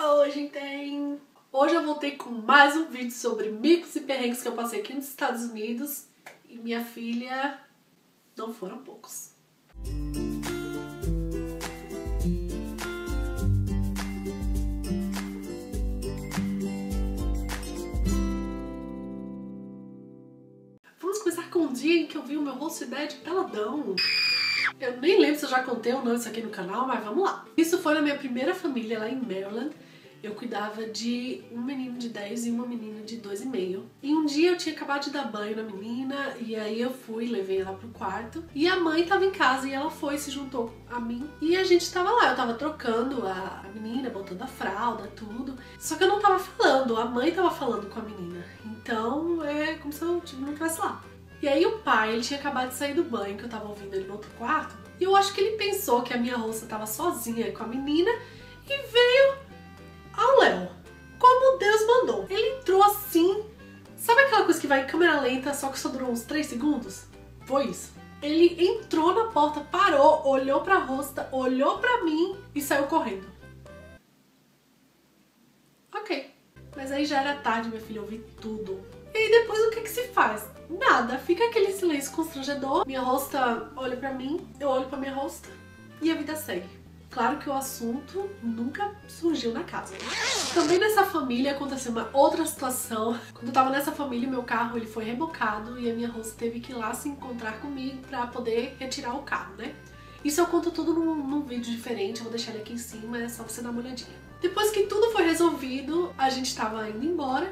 Oi, gente! Hoje eu voltei com mais um vídeo sobre micos e perrengues que eu passei aqui nos Estados Unidos. E minha filha... não foram poucos. Vamos começar com um dia em que eu vi o meu rosto e ideia de peladão. Eu nem lembro se eu já contei ou não isso aqui no canal, mas vamos lá. Isso foi na minha primeira família lá em Maryland. Eu cuidava de um menino de 10 e uma menina de 2,5. E um dia eu tinha acabado de dar banho na menina, e aí eu fui, levei ela pro quarto. E a mãe tava em casa, e ela foi, se juntou a mim. E a gente tava lá, eu tava trocando a menina, botando a fralda, tudo. Só que eu não tava falando, a mãe tava falando com a menina. Então é como se eu não estivesse lá. E aí o pai, ele tinha acabado de sair do banho, que eu tava ouvindo ele no outro quarto. E eu acho que ele pensou que a minha roça tava sozinha com a menina, e veio... ao Léo, como Deus mandou. Ele entrou assim, sabe aquela coisa que vai em câmera lenta, só que só durou uns 3 segundos? Foi isso. Ele entrou na porta, parou, olhou pra rosta, olhou pra mim e saiu correndo. Ok. Mas aí já era tarde, minha filha, eu vi tudo. E aí depois o que que se faz? Nada, fica aquele silêncio constrangedor. Minha rosta olha pra mim, eu olho pra minha rosta e a vida segue. Claro que o assunto nunca surgiu na casa. Também nessa família aconteceu uma outra situação. Quando eu tava nessa família, meu carro ele foi rebocado e a minha roça teve que ir lá se encontrar comigo pra poder retirar o carro, né? Isso eu conto tudo num vídeo diferente, eu vou deixar ele aqui em cima, é só você dar uma olhadinha. Depois que tudo foi resolvido, a gente tava indo embora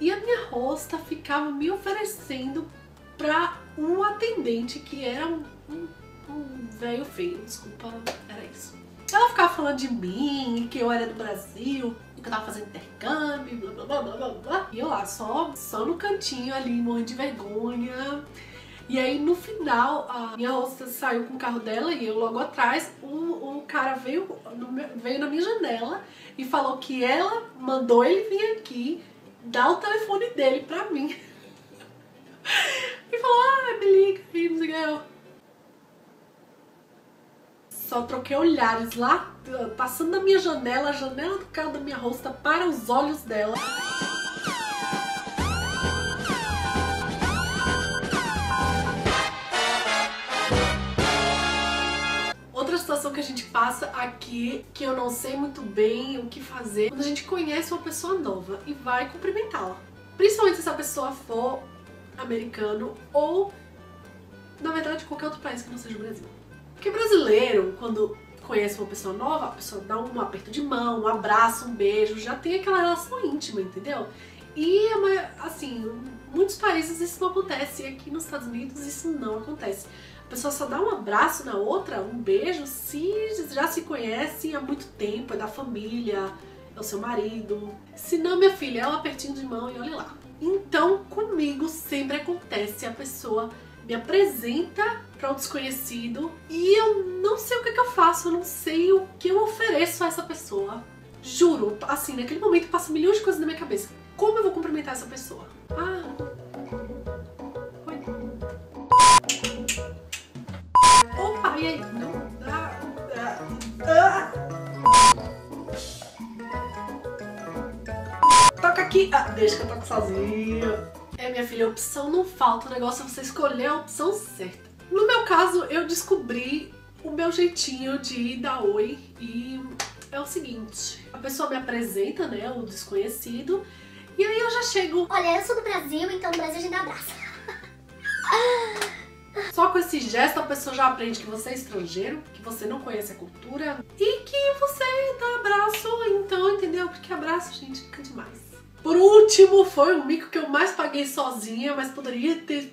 e a minha roça ficava me oferecendo pra um atendente que era um velho feio, desculpa, era isso. Ela ficava falando de mim, que eu era do Brasil, que eu tava fazendo intercâmbio, blá blá blá blá blá. E eu lá, só no cantinho ali, morrendo de vergonha. E aí no final, a minha hosta saiu com o carro dela e eu logo atrás. O cara veio na minha janela e falou que ela mandou ele vir aqui, dar o telefone dele pra mim. E falou, ah, me liga aí, não sei o que é. Só troquei olhares lá, passando da minha janela, a janela do carro da minha rosta para os olhos dela. Outra situação que a gente passa aqui, que eu não sei muito bem o que fazer, quando a gente conhece uma pessoa nova e vai cumprimentá-la. Principalmente se essa pessoa for americano ou, na verdade, qualquer outro país que não seja o Brasil. Porque brasileiro, quando conhece uma pessoa nova, a pessoa dá um aperto de mão, um abraço, um beijo, já tem aquela relação íntima, entendeu? E, assim, em muitos países isso não acontece, e aqui nos Estados Unidos isso não acontece. A pessoa só dá um abraço na outra, um beijo, se já se conhece há muito tempo, é da família, é o seu marido. Se não, minha filha, é um apertinho de mão e olha lá. Então, comigo sempre acontece a pessoa... me apresenta para um desconhecido e eu não sei o que eu faço, eu não sei o que eu ofereço a essa pessoa. Juro, assim, naquele momento passa milhões de coisas na minha cabeça. Como eu vou cumprimentar essa pessoa? Ah... oi. Opa, e aí? Toca aqui! Ah, deixa que eu toco sozinha. É, minha filha, opção não falta, o negócio é você escolher a opção certa. No meu caso, eu descobri o meu jeitinho de dar oi e é o seguinte, a pessoa me apresenta, né, o desconhecido, e aí eu já chego... olha, eu sou do Brasil, então no Brasil a gente dá abraço. Só com esse gesto a pessoa já aprende que você é estrangeiro, que você não conhece a cultura e que você dá abraço, então, entendeu? Porque abraço, gente, fica demais. Por último, foi o mico que eu mais paguei sozinha, mas poderia ter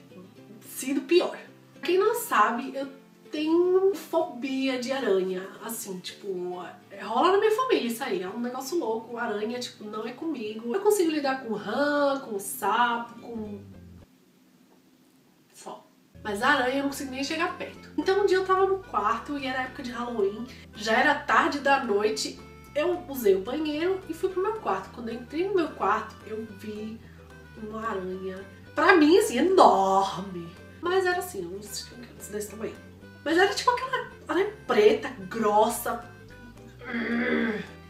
sido pior. Quem não sabe, eu tenho fobia de aranha, assim, tipo, rola na minha família isso aí, é um negócio louco, aranha, tipo, não é comigo. Eu consigo lidar com rã, com sapo, com... só. Mas a aranha eu não consigo nem chegar perto. Então um dia eu tava no quarto e era época de Halloween, já era tarde da noite. Eu usei o banheiro e fui pro meu quarto. Quando eu entrei no meu quarto, eu vi uma aranha. Pra mim, assim, enorme. Mas era assim, uns desse tamanho. Mas era tipo aquela aranha preta, grossa.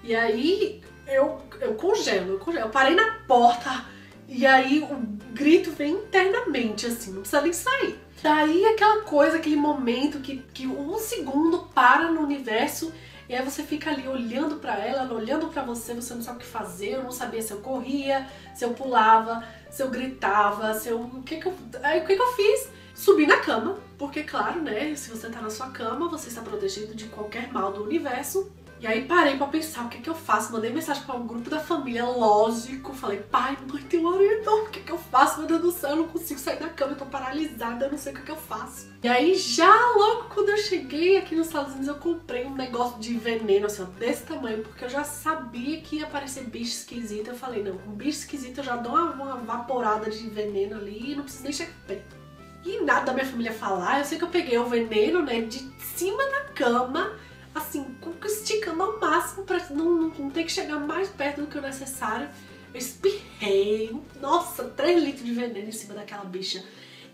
E aí, eu congelo. Eu parei na porta e aí o grito vem internamente, assim, não precisa nem sair. Daí aquela coisa, aquele momento que um segundo para no universo e aí você fica ali olhando pra ela, ela olhando pra você, você não sabe o que fazer, eu não sabia se eu corria, se eu pulava, se eu gritava, se eu... O que que eu fiz? Subi na cama, porque claro, né, se você tá na sua cama, você está protegido de qualquer mal do universo. E aí parei pra pensar, o que que eu faço? Mandei mensagem pra um grupo da família, lógico, falei, pai, mãe, tem hora então, o que que eu faço? Meu Deus do céu, eu não consigo sair da cama, eu tô paralisada, eu não sei o que que eu faço. E aí já logo quando eu cheguei aqui nos Estados Unidos, eu comprei um negócio de veneno, assim, desse tamanho, porque eu já sabia que ia aparecer bicho esquisito. Eu falei, não, um bicho esquisito eu já dou uma vaporada de veneno ali e não preciso nem chegar perto. E nada da minha família falar, eu sei que eu peguei o veneno, né, de cima da cama, assim, esticando ao máximo pra não ter que chegar mais perto do que o necessário. Eu espirrei, nossa, 3 litros de veneno em cima daquela bicha.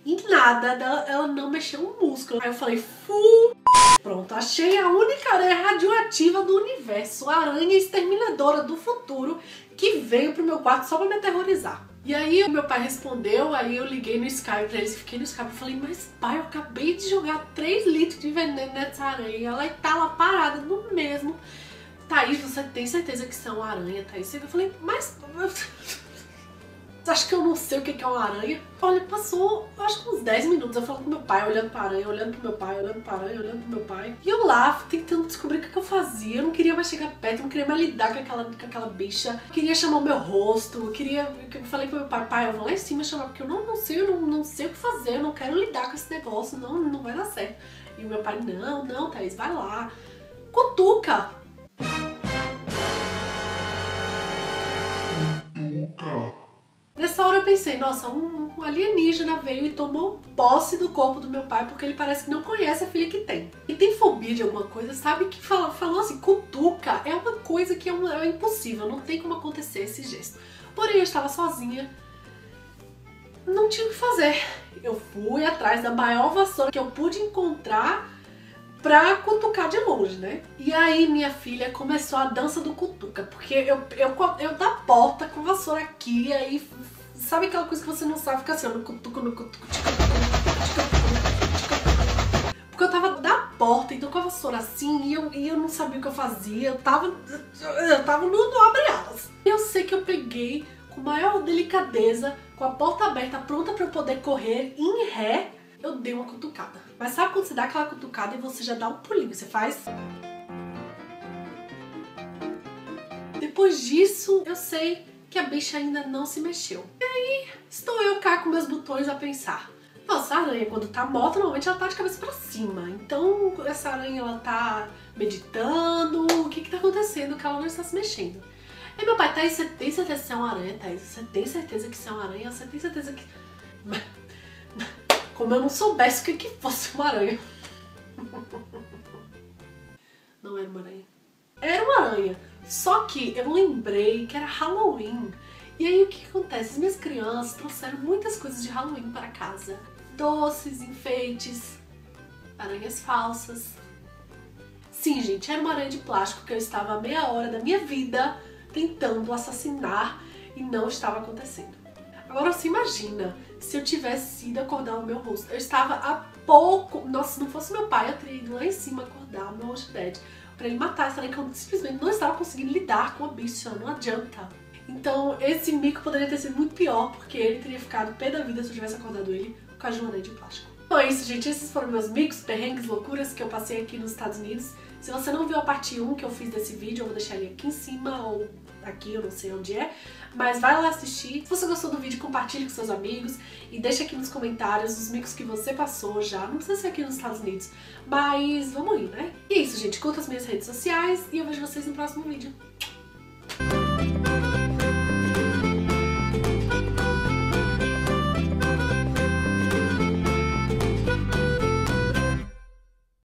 E nada, ela não mexeu um músculo. Aí eu falei, fu... Pronto, achei a única aranha radioativa do universo, a aranha exterminadora do futuro, que veio pro meu quarto só pra me aterrorizar. E aí o meu pai respondeu, aí eu liguei no Skype pra eles, fiquei no Skype e falei, mas pai, eu acabei de jogar 3 litros de veneno nessa aranha, ela tá lá parada no mesmo. Thaís, você tem certeza que isso é uma aranha, Thaís? Eu falei, mas... acho que eu não sei o que é uma aranha. Olha, passou, acho que uns 10 minutos eu falando com meu pai, olhando pra aranha, olhando pro meu pai, olhando pra aranha, olhando pro meu pai. E eu lá, tentando descobrir o que eu fazia. Eu não queria mais chegar perto, eu não queria mais lidar com aquela bicha. Eu queria chamar o meu rosto, eu queria... Eu falei pro meu pai, pai, eu vou lá em cima chamar, porque eu não sei o que fazer, eu não quero lidar com esse negócio, não vai dar certo. E o meu pai, não, Thaís, vai lá. Cutuca! Cutuca! Nessa hora eu pensei, nossa, um alienígena veio e tomou posse do corpo do meu pai porque ele parece que não conhece a filha que tem. E tem fobia de alguma coisa, sabe? Que falou assim, cutuca, é uma coisa que é impossível, não tem como acontecer esse gesto. Porém, eu estava sozinha, não tinha o que fazer. Eu fui atrás da maior vassoura que eu pude encontrar pra cutucar de longe, né? E aí minha filha começou a dança do cutuca, porque eu da porta com vassoura aqui, aí sabe aquela coisa que você não sabe, fica assim, eu no cutuco, porque eu tava da porta, então com a vassoura assim, e eu não sabia o que eu fazia, eu tava no abre-alas. Eu sei que eu peguei com maior delicadeza, com a porta aberta, pronta pra eu poder correr em ré. Eu dei uma cutucada. Mas sabe quando você dá aquela cutucada e você já dá um pulinho? Você faz... Depois disso, eu sei que a bicha ainda não se mexeu. E aí, estou eu cá com meus botões a pensar. Nossa, a aranha quando tá morta, normalmente ela tá de cabeça pra cima. Então, essa aranha, ela tá meditando. O que que tá acontecendo que ela não está se mexendo? E meu pai, Thaís, você tem certeza que isso é uma aranha, Thaís? Você tem certeza que isso é uma aranha? Você tem certeza que... Como eu não soubesse o que fosse uma aranha. Não era uma aranha. Era uma aranha. Só que eu lembrei que era Halloween. E aí o que acontece? As minhas crianças trouxeram muitas coisas de Halloween para casa. Doces, enfeites, aranhas falsas. Sim, gente, era uma aranha de plástico que eu estava há meia hora da minha vida tentando assassinar e não estava acontecendo. Agora você imagina, se eu tivesse ido acordar o meu rosto, eu estava há pouco... Nossa, se não fosse meu pai, eu teria ido lá em cima acordar o meu rosto dead pra ele matar essa aranha que eu simplesmente não estava conseguindo lidar com a bicha, não adianta. Então esse mico poderia ter sido muito pior, porque ele teria ficado pé da vida se eu tivesse acordado ele com a joana de plástico. Então é isso, gente, esses foram meus micos, perrengues, loucuras que eu passei aqui nos Estados Unidos. Se você não viu a parte 1 que eu fiz desse vídeo, eu vou deixar ele aqui em cima ou aqui, eu não sei onde é, mas vai lá assistir. Se você gostou do vídeo, compartilhe com seus amigos e deixa aqui nos comentários os micos que você passou já, não precisa ser aqui nos Estados Unidos, mas vamos ir, né? E é isso, gente, curta as minhas redes sociais e eu vejo vocês no próximo vídeo.